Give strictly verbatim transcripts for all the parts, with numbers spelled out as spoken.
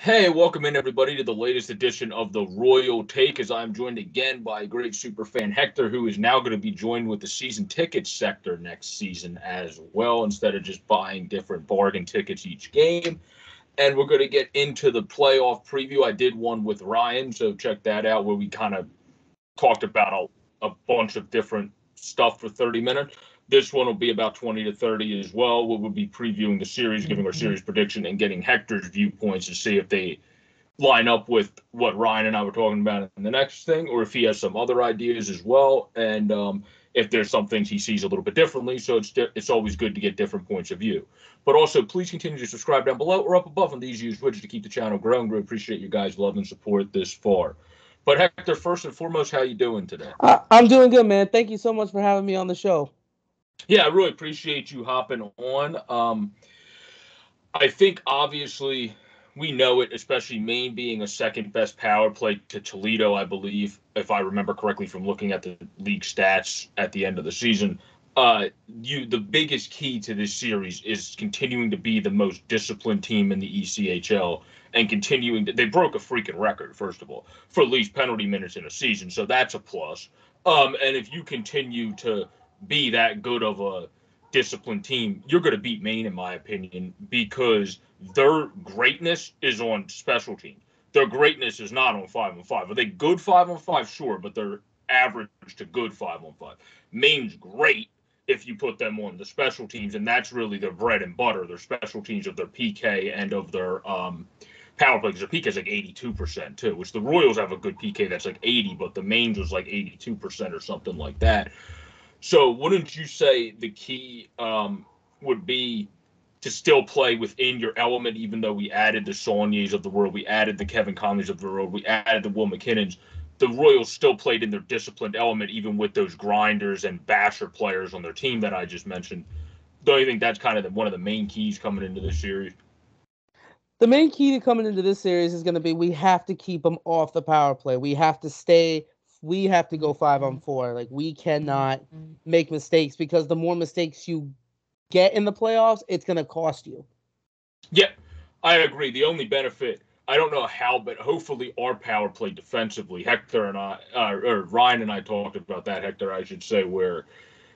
Hey, welcome in everybody to the latest edition of the Royal Take, as I'm joined again by great superfan Hector, who is now going to be joined with the season ticket sector next season as well, instead of just buying different bargain tickets each game. And we're going to get into the playoff preview. I did one with Ryan, so check that out, where we kind of talked about a, a bunch of different stuff for thirty minutes. This one will be about twenty to thirty as well. We will be previewing the series, giving our series prediction, and getting Hector's viewpoints to see if they line up with what Ryan and I were talking about in the next thing, or if he has some other ideas as well, and um, if there's some things he sees a little bit differently. So it's it's always good to get different points of view. But also, please continue to subscribe down below or up above on these used widgets to keep the channel growing. We appreciate you guys' love and support this far. But Hector, first and foremost, how you doing today? Uh, I'm doing good, man. Thank you so much for having me on the show. Yeah, I really appreciate you hopping on. Um, I think, obviously, we know it, especially Maine being a second-best power play to Toledo, I believe, if I remember correctly from looking at the league stats at the end of the season. Uh, you, the biggest key to this series is continuing to be the most disciplined team in the E C H L and continuing to, they broke a freaking record, first of all, for least penalty minutes in a season, so that's a plus. Um, and if you continue to be that good of a disciplined team, you're going to beat Maine, in my opinion, because their greatness is on special teams. Their greatness is not on five on five. Are they good five on five? Sure, but they're average to good five on five. Maine's great if you put them on the special teams, and that's really their bread and butter, their special teams of their P K and of their um, power play, because their P K is like eighty-two percent too, which the Royals have a good P K that's like eighty, but the Maine's was like eighty-two percent or something like that. So wouldn't you say the key um, would be to still play within your element, even though we added the Saulniers of the world, we added the Kevin Conleys of the world, we added the Will McKinnons. The Royals still played in their disciplined element, even with those grinders and basher players on their team that I just mentioned. Don't you think that's kind of the, one of the main keys coming into this series? The main key to coming into this series is going to be we have to keep them off the power play. We have to stay – We have to go five on four. Like, we cannot make mistakes, because the more mistakes you get in the playoffs, it's going to cost you. Yeah, I agree. The only benefit, I don't know how, but hopefully our power play defensively, Hector and I, uh, or Ryan and I talked about that, Hector, I should say, where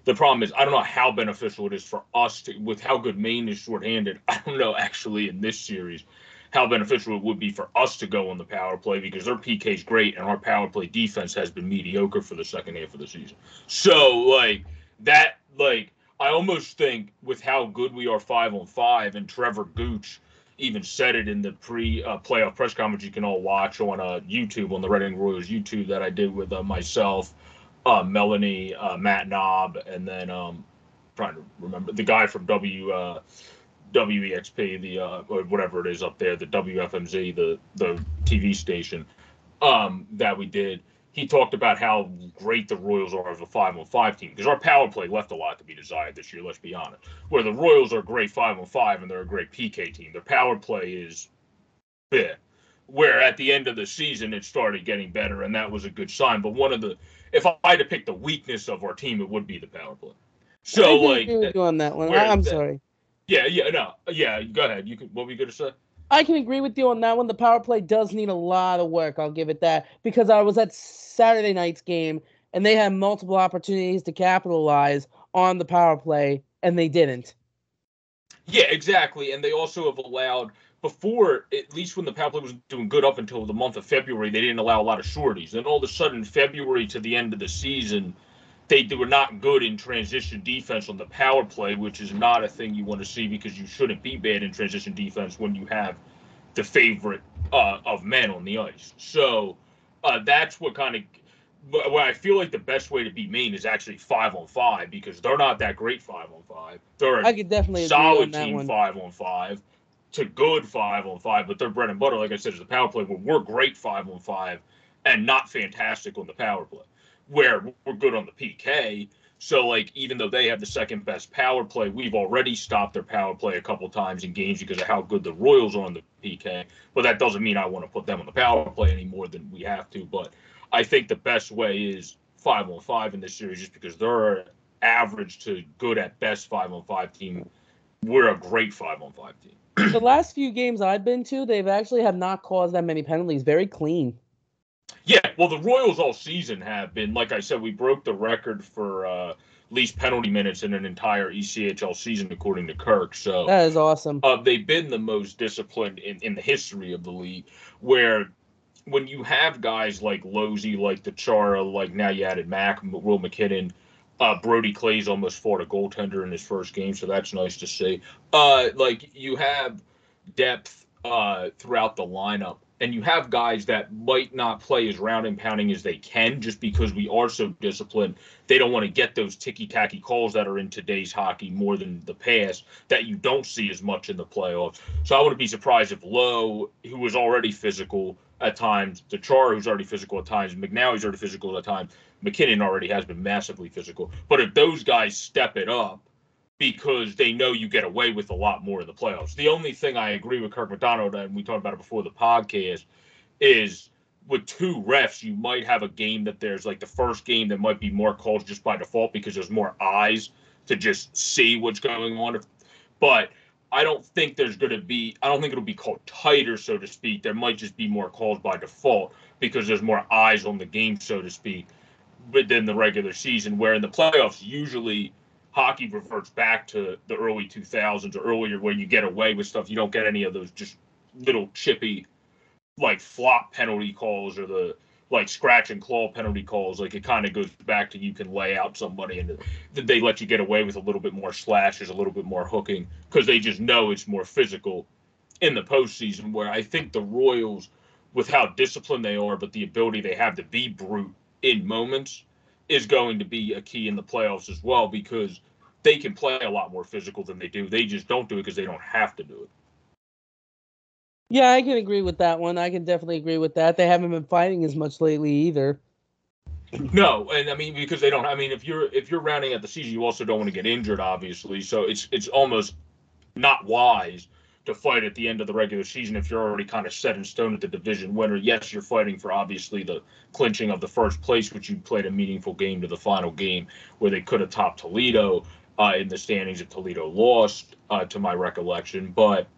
the problem is I don't know how beneficial it is for us to, with how good Maine is shorthanded, I don't know actually in this series how beneficial it would be for us to go on the power play, because their P K is great and our power play defense has been mediocre for the second half of the season. So, like, that, like, I almost think with how good we are five on five, and Trevor Gooch even said it in the pre-playoff uh, press conference you can all watch on uh, YouTube, on the Reading Royals YouTube that I did with uh, myself, uh, Melanie, uh, Matt Knob, and then um, trying to remember the guy from W. Uh, W E X P, the uh, or whatever it is up there, the W F M Z, the the T V station um, that we did. He talked about how great the Royals are as a five on five team, because our power play left a lot to be desired this year. Let's be honest. Where the Royals are a great five on five and they're a great P K team, their power play is bleh. Where at the end of the season it started getting better, and that was a good sign. But one of the, if I had to pick the weakness of our team, it would be the power play. So like that, on that one, I, I'm that, sorry. Yeah, yeah, no, yeah. Go ahead. You could. What were you gonna say? I can agree with you on that one. The power play does need a lot of work. I'll give it that, because I was at Saturday night's game and they had multiple opportunities to capitalize on the power play and they didn't. Yeah, exactly. And they also have allowed, before, at least when the power play was doing good up until the month of February, they didn't allow a lot of shorties. Then all of a sudden, February to the end of the season, They, they were not good in transition defense on the power play, which is not a thing you want to see, because you shouldn't be bad in transition defense when you have the favorite uh, of men on the ice. So uh, that's what kind of where I feel like the best way to beat Maine is actually five on five, because they're not that great five on five. They're a I could definitely solid team one. five on five to good five on five, but their bread and butter, like I said, is the power play, where we're great five on five and not fantastic on the power play. Where we're good on the P K, so like even though they have the second best power play, we've already stopped their power play a couple times in games because of how good the Royals are on the P K. But that doesn't mean I want to put them on the power play any more than we have to. But I think the best way is five on five in this series, just because they're average to good at best five on five team. We're a great five on five team. the last few games I've been to, they've actually have not caused that many penalties. Very clean. Yeah, well, the Royals all season have been. Like I said, we broke the record for uh, least penalty minutes in an entire E C H L season, according to Kirk. So that is awesome. Uh, they've been the most disciplined in, in the history of the league, where when you have guys like Losey, like Teixeira, like now you added Mac, Will McKinnon, Uh, Brody Clay's almost fought a goaltender in his first game, so that's nice to see. Uh, like, you have depth uh, throughout the lineup, and you have guys that might not play as round and pounding as they can just because we are so disciplined. They don't want to get those ticky-tacky calls that are in today's hockey more than the past that you don't see as much in the playoffs. So I wouldn't be surprised if Lowe, who was already physical at times, Teixeira, who's already physical at times, McNally's already physical at times, McKinnon already has been massively physical. But if those guys step it up, because they know you get away with a lot more in the playoffs. The only thing I agree with Kirk MacDonald, and we talked about it before the podcast, is with two refs, you might have a game that there's like the first game that might be more calls just by default because there's more eyes to just see what's going on. But I don't think there's going to be – I don't think it'll be called tighter, so to speak. There might just be more calls by default because there's more eyes on the game, so to speak, within the regular season, where in the playoffs, usually hockey reverts back to the early two thousands or earlier where you get away with stuff. You don't get any of those just little chippy, like, flop penalty calls or the, like, scratch and claw penalty calls. Like, it kind of goes back to you can lay out somebody and they let you get away with a little bit more slashes, a little bit more hooking, because they just know it's more physical in the postseason, where I think the Royals, with how disciplined they are, but the ability they have to be brute in moments is going to be a key in the playoffs as well, because they can play a lot more physical than they do. They just don't do it because they don't have to do it. Yeah, I can agree with that one. I can definitely agree with that. They haven't been fighting as much lately either. No, and I mean, because they don't, I mean, if you're if you're rounding out the season, you also don't want to get injured, obviously. So it's it's almost not wise to fight at the end of the regular season if you're already kind of set in stone at the division winner. Yes, you're fighting for, obviously, the clinching of the first place, which you played a meaningful game to the final game where they could have topped Toledo uh, in the standings if Toledo lost, uh, to my recollection. But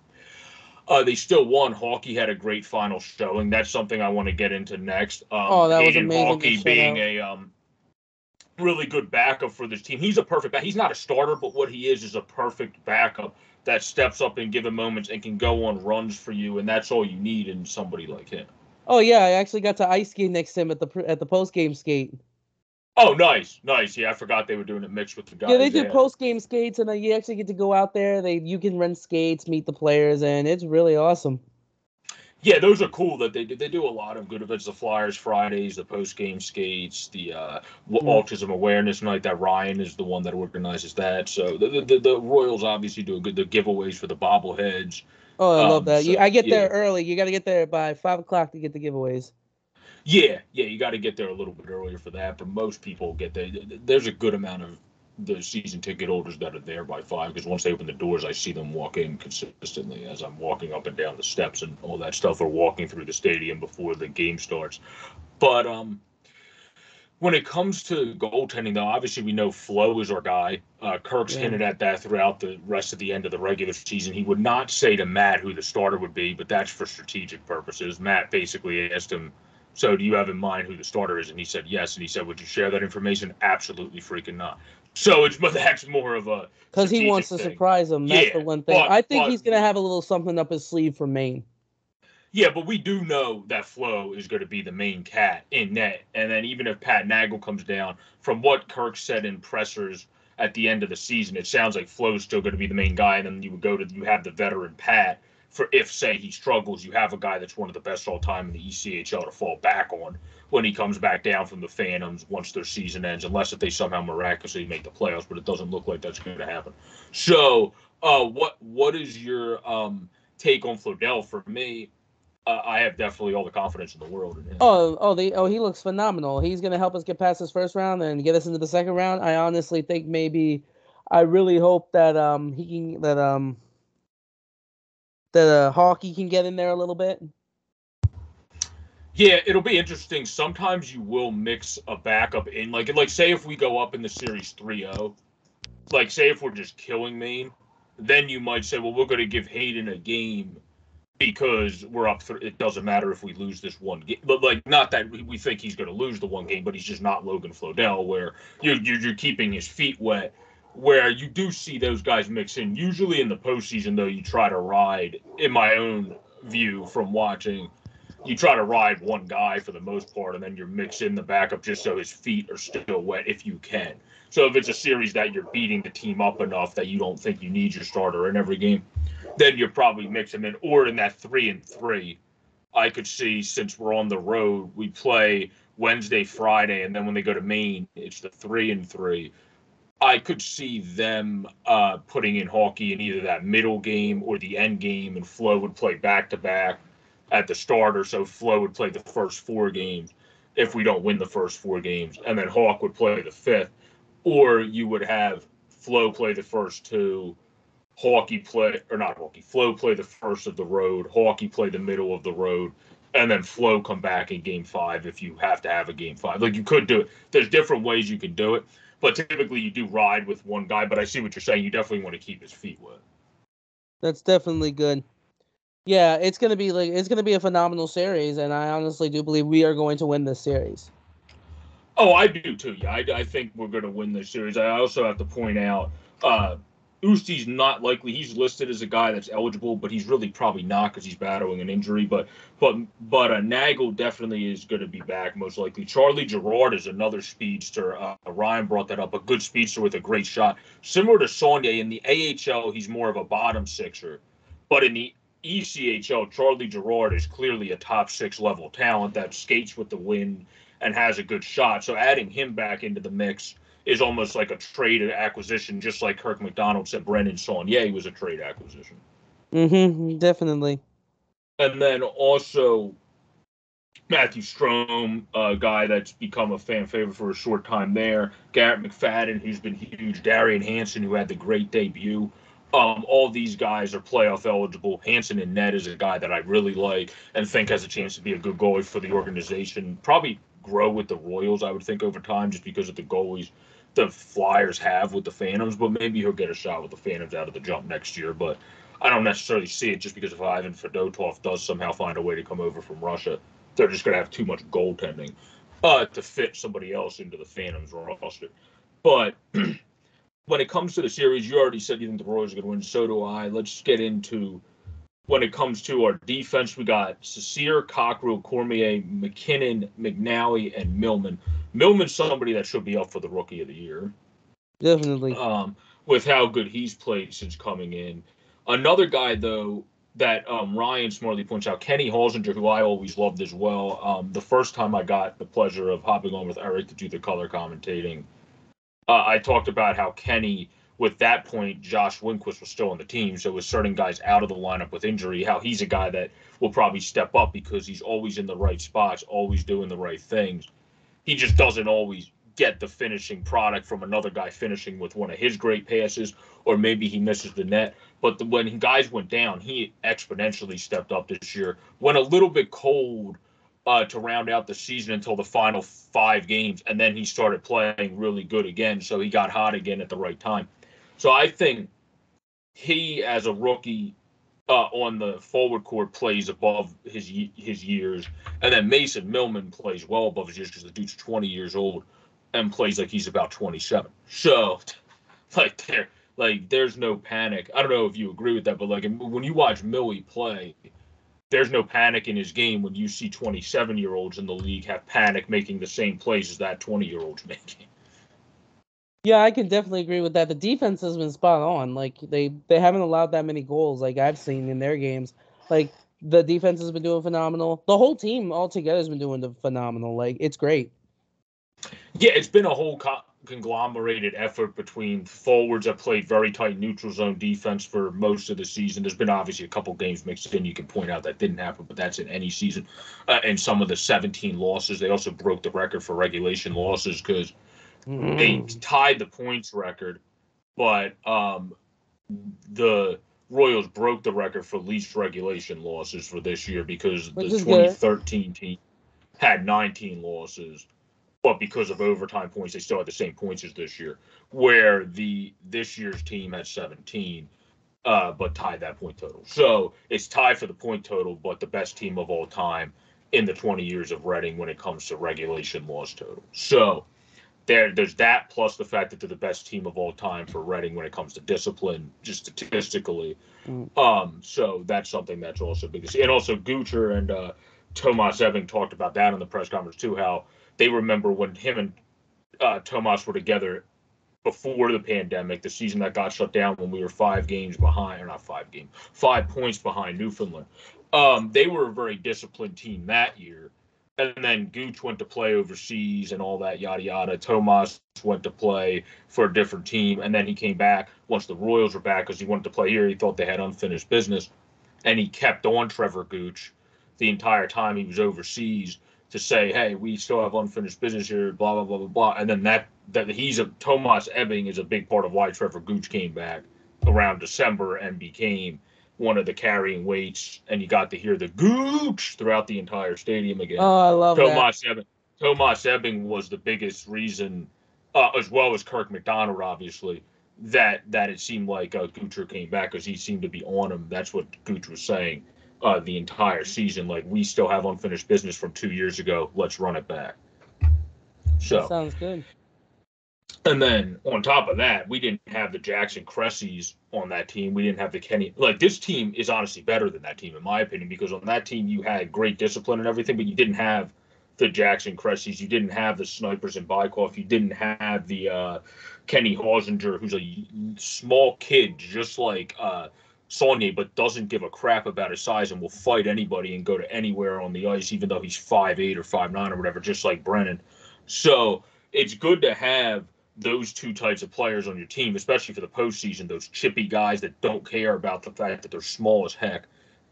uh, they still won. Hockey had a great final showing. That's something I want to get into next. Um, oh, that was amazing. Hockey being a um, really good backup for this team. He's a perfect back. He's not a starter, but what he is is a perfect backup that steps up in given moments and can go on runs for you, and that's all you need in somebody like him. Oh, yeah, I actually got to ice skate next to him at the at the post-game skate. Oh, nice, nice. Yeah, I forgot they were doing a mix with the guys. Yeah, they did post-game skates, and you actually get to go out there. They You can rent skates, meet the players, and it's really awesome. Yeah, those are cool that they do. They do a lot of good events, the Flyers Fridays, the post-game skates, the uh, Autism Awareness Night, that Ryan is the one that organizes that. So the the, the Royals obviously do a good, the giveaways for the bobbleheads. Oh, I um, love that. So, you, I get yeah. there early. You got to get there by five o'clock to get the giveaways. Yeah, yeah, you got to get there a little bit earlier for that, but most people get there. There's a good amount of the season ticket holders that are there by five, because once they open the doors, I see them walk in consistently as I'm walking up and down the steps and all that stuff, or walking through the stadium before the game starts. But um, when it comes to goaltending, though, obviously we know Flo is our guy. Uh, Kirk's yeah. hinted at that throughout the rest of the end of the regular season. He would not say to Matt who the starter would be, but that's for strategic purposes. Matt basically asked him, so do you have in mind who the starter is? And he said yes. And he said, would you share that information? Absolutely freaking not. So it's that's more of a because he wants to thing. surprise him. That's yeah, the one thing. But, I think but, he's going to have a little something up his sleeve for Maine. Yeah, but we do know that Flo is going to be the main cat in net. And then even if Pat Nagel comes down, from what Kirk said in pressers at the end of the season, it sounds like Flo's still going to be the main guy. And then you would go to you have the veteran Pat for if, say, he struggles, you have a guy that's one of the best all time in the E C H L to fall back on when he comes back down from the Phantoms once their season ends, unless if they somehow miraculously make the playoffs, but it doesn't look like that's going to happen. So uh, what what is your um, take on Flodell? For me, uh, I have definitely all the confidence in the world in him. Oh, oh, the, oh, he looks phenomenal. He's going to help us get past this first round and get us into the second round. I honestly think maybe I really hope that um, he can – that um. that uh, Hockey can get in there a little bit? Yeah, it'll be interesting. Sometimes you will mix a backup in. Like, like say if we go up in the series three oh, like, say if we're just killing Maine, then you might say, well, we're going to give Hayden a game because we're up. Th- it doesn't matter if we lose this one game. But, like, not that we think he's going to lose the one game, but he's just not Logan Flodell, where you're, you're, you're keeping his feet wet, where you do see those guys mix in. Usually in the postseason, though, you try to ride, in my own view from watching, you try to ride one guy for the most part, and then you're mixing the backup just so his feet are still wet if you can. So if it's a series that you're beating the team up enough that you don't think you need your starter in every game, then you're probably mixing in. Or in that three and three, I could see, since we're on the road, we play Wednesday, Friday, and then when they go to Maine, it's the three and three. I could see them uh, putting in hockey in either that middle game or the end game, and Flo would play back-to-back at the starter, so Flo would play the first four games if we don't win the first four games, and then Hawk would play the fifth. Or you would have Flo play the first two, Hockey play, or not Hockey, Flo play the first of the road, Hockey play the middle of the road, and then Flo come back in game five if you have to have a game five. Like, you could do it. There's different ways you can do it, but typically you do ride with one guy. But I see what you're saying. You definitely want to keep his feet wet. That's definitely good. Yeah, it's going to be like it's going to be a phenomenal series, and I honestly do believe we are going to win this series. Oh, I do too. Yeah, I, I think we're going to win this series. I also have to point out, uh, Usti's not likely. He's listed as a guy that's eligible, but he's really probably not because he's battling an injury. But but but uh, Nagel definitely is going to be back, most likely. Charlie Gerard is another speedster. Uh, Ryan brought that up. A good speedster with a great shot, similar to Saulnier. In the A H L, he's more of a bottom sixer, but in the E C H L, Charlie Gerard is clearly a top six level talent that skates with the wind and has a good shot. So adding him back into the mix is almost like a trade acquisition, just like Kirk MacDonald said Brennan Saulnier was a trade acquisition. Mm-hmm, definitely. And then also Matthew Strom, a guy that's become a fan favorite for a short time there. Garrett McFadden, who's been huge. Darian Hanson, who had the great debut. Um, all these guys are playoff eligible. Hanson in net is a guy that I really like and think has a chance to be a good goalie for the organization. Probably grow with the Royals, I would think, over time, just because of the goalies the Flyers have with the Phantoms, but maybe he'll get a shot with the Phantoms out of the jump next year. But I don't necessarily see it, just because if Ivan Fedotov does somehow find a way to come over from Russia, they're just going to have too much goaltending uh, to fit somebody else into the Phantoms roster. But when it comes to the series, you already said you think the Royals are going to win. So do I. Let's get into when it comes to our defense. We got Cicere, Cockrell, Cormier, McKinnon, McNally, and Millman. Millman's somebody that should be up for the Rookie of the Year. Definitely. Um, with how good he's played since coming in. Another guy, though, that um, Ryan Smarley points out, Kenny Hausinger, who I always loved as well. Um, the first time I got the pleasure of hopping on with Eric to do the color commentating, uh, I talked about how Kenny, with that point, Josh Winquist was still on the team, so with certain guys out of the lineup with injury, how he's a guy that will probably step up because he's always in the right spots, always doing the right things. He just doesn't always get the finishing product from another guy finishing with one of his great passes, or maybe he misses the net. But the, when guys went down, he exponentially stepped up this year. Went a little bit cold uh, to round out the season until the final five games, and then he started playing really good again, so he got hot again at the right time. So I think he, as a rookie uh, on the forward court, plays above his his years. And then Mason Millman plays well above his years because the dude's twenty years old and plays like he's about twenty-seven. So, like, there, like there's no panic. I don't know if you agree with that, but, like, when you watch Millie play, there's no panic in his game when you see twenty-seven-year-olds in the league have panic making the same plays as that twenty-year-old's making. Yeah, I can definitely agree with that. The defense has been spot on. Like, they, they haven't allowed that many goals like I've seen in their games. Like, the defense has been doing phenomenal. The whole team altogether has been doing phenomenal. Like, it's great. Yeah, it's been a whole co- conglomerated effort between forwards that played very tight neutral zone defense for most of the season. There's been obviously a couple games mixed in. You can point out that didn't happen, but that's in any season. Uh, and some of the seventeen losses, they also broke the record for regulation losses because they tied the points record, but um, the Royals broke the record for least regulation losses for this year because the twenty thirteen good. team had nineteen losses, but because of overtime points, they still had the same points as this year, where the this year's team had seventeen. uh, but tied that point total. So it's tied for the point total, but the best team of all time in the twenty years of Reading when it comes to regulation loss total. So there, there's that, plus the fact that they're the best team of all time for Reading when it comes to discipline, just statistically. Mm. Um, so that's something that's also big to see. And also Gucher and uh, Tomáš Ebbing talked about that in the press conference too, how they remember when him and uh, Tomáš were together before the pandemic, the season that got shut down when we were five games behind, or not five games, five points behind Newfoundland. Um, they were a very disciplined team that year. And then Gooch went to play overseas and all that, yada, yada. Tomáš went to play for a different team, and then he came back once the Royals were back because he wanted to play here. He thought they had unfinished business, and he kept on Trevor Gooch the entire time he was overseas to say, hey, we still have unfinished business here, blah, blah, blah, blah, blah. And then that, that he's a Tomáš Ebbing is a big part of why Trevor Gooch came back around December and became one of the carrying weights, and you got to hear the Gooch throughout the entire stadium again. Oh, I love Tomáš that. Ebbing, Tomáš Ebbing was the biggest reason, uh, as well as Kirk MacDonald, obviously, that that it seemed like uh, Gucher came back because he seemed to be on him. That's what Gooch was saying uh, the entire season. Like, we still have unfinished business from two years ago. Let's run it back. So that sounds good. And then on top of that, we didn't have the Jackson Cresseys on that team. We didn't have the Kenny. Like, this team is honestly better than that team, in my opinion, because on that team you had great discipline and everything, but you didn't have the Jackson Cresseys. You didn't have the Snipers and Bajkov. You didn't have the uh, Kenny Hausinger, who's a small kid just like uh, Saulnier, but doesn't give a crap about his size and will fight anybody and go to anywhere on the ice, even though he's five eight or five nine or whatever, just like Brennan. So it's good to have those two types of players on your team, especially for the postseason, those chippy guys that don't care about the fact that they're small as heck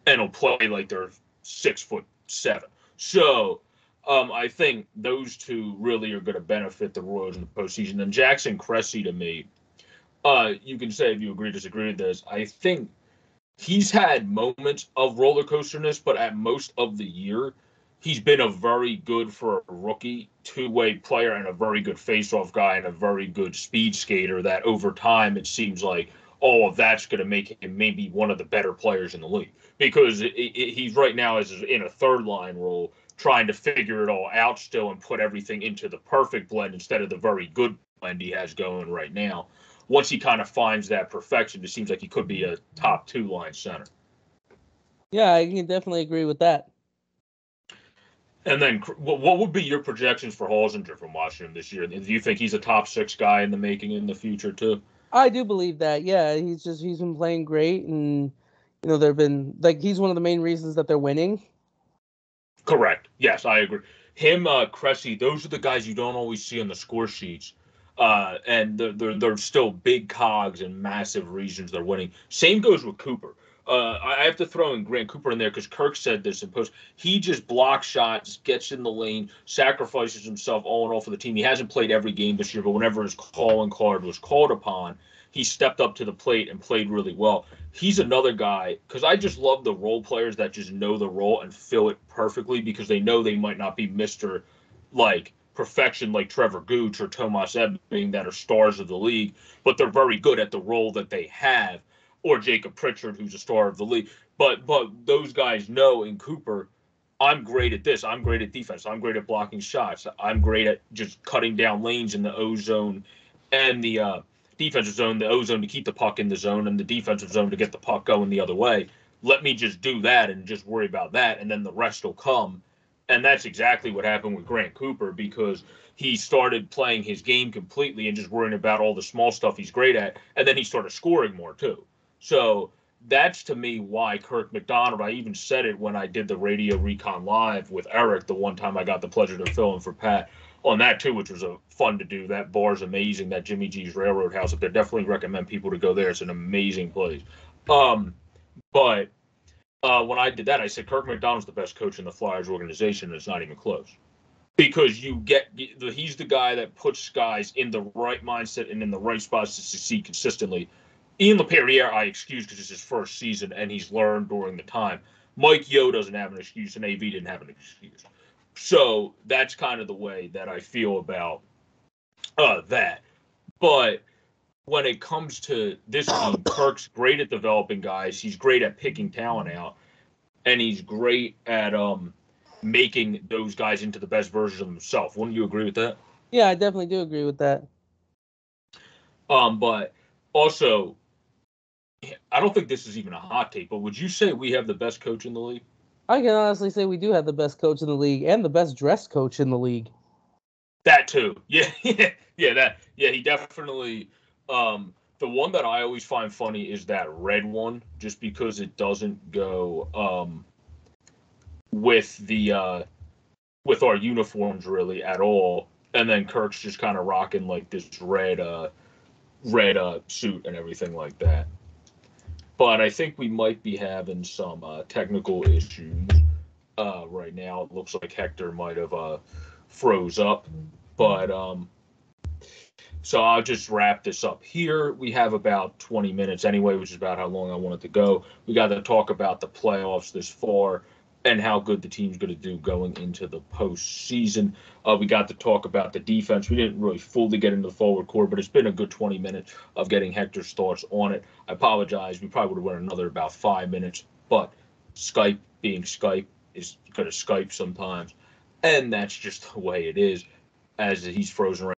and will play like they're six foot seven. So um, I think those two really are going to benefit the Royals in the postseason. And Jackson Cressey, to me, uh, you can say if you agree, disagree with this, I think he's had moments of roller coasterness, but at most of the year, he's been a very good, for a rookie, two-way player and a very good face-off guy and a very good speed skater that over time it seems like all of that's going to make him maybe one of the better players in the league because it, it, he's right now is in a third-line role trying to figure it all out still and put everything into the perfect blend instead of the very good blend he has going right now. Once he kind of finds that perfection, it seems like he could be a top two-line center. Yeah, I can definitely agree with that. And then what would be your projections for Hausinger from Washington this year? Do you think he's a top six guy in the making in the future too? I do believe that. Yeah, he's just he's been playing great, and you know there've been like he's one of the main reasons that they're winning. Correct. Yes, I agree. Him, uh, Cressey, those are the guys you don't always see on the score sheets, uh, and they're, they're they're still big cogs and massive reasons they're winning. Same goes with Cooper. Uh, I have to throw in Grant Cooper in there because Kirk said this in post. He just blocks shots, gets in the lane, sacrifices himself all in all for the team. He hasn't played every game this year, but whenever his calling card was called upon, he stepped up to the plate and played really well. He's another guy because I just love the role players that just know the role and fill it perfectly because they know they might not be Mister like perfection like Trevor Gooch or Tomáš Ebbing that are stars of the league, but they're very good at the role that they have. Or Jacob Pritchard, who's a star of the league. But but those guys know in Cooper, I'm great at this. I'm great at defense. I'm great at blocking shots. I'm great at just cutting down lanes in the O zone and the uh, defensive zone, the O zone to keep the puck in the zone and the defensive zone to get the puck going the other way. Let me just do that and just worry about that, and then the rest will come. And that's exactly what happened with Grant Cooper because he started playing his game completely and just worrying about all the small stuff he's great at, and then he started scoring more too. So that's, to me, why Kirk MacDonald, I even said it when I did the Radio Recon Live with Eric, the one time I got the pleasure to fill in for Pat on that, too, which was a fun to do. That bar's amazing, that Jimmy G's Railroad House up there. Definitely recommend people to go there. It's an amazing place. Um, but uh, when I did that, I said Kirk MacDonald's the best coach in the Flyers organization, and it's not even close. Because you get he's the guy that puts guys in the right mindset and in the right spots to succeed consistently. Ian LaPerriere, I excuse because it's his first season and he's learned during the time. Mike Yeo doesn't have an excuse and A V didn't have an excuse. So that's kind of the way that I feel about uh, that. But when it comes to this team, Kirk's great at developing guys. He's great at picking talent out, and he's great at um, making those guys into the best version of themselves. Wouldn't you agree with that? Yeah, I definitely do agree with that. Um, but also, I don't think this is even a hot take, but would you say we have the best coach in the league? I can honestly say we do have the best coach in the league and the best dressed coach in the league. That too. Yeah, yeah, yeah, that, yeah, he definitely... Um, the one that I always find funny is that red one, just because it doesn't go um, with the uh, with our uniforms really at all. And then Kirk's just kind of rocking like this red uh, red uh, suit and everything like that. But I think we might be having some uh, technical issues uh, right now. It looks like Hector might have uh, froze up, but. Um, So I'll just wrap this up here. We have about twenty minutes anyway, which is about how long I wanted to go. We got to talk about the playoffs this far and how good the team's going to do going into the postseason. Uh, we got to talk about the defense. We didn't really fully get into the forward core, but it's been a good twenty minutes of getting Hector's thoughts on it. I apologize. We probably would have went another about five minutes, but Skype being Skype is going to Skype sometimes, and that's just the way it is as he's frozen around.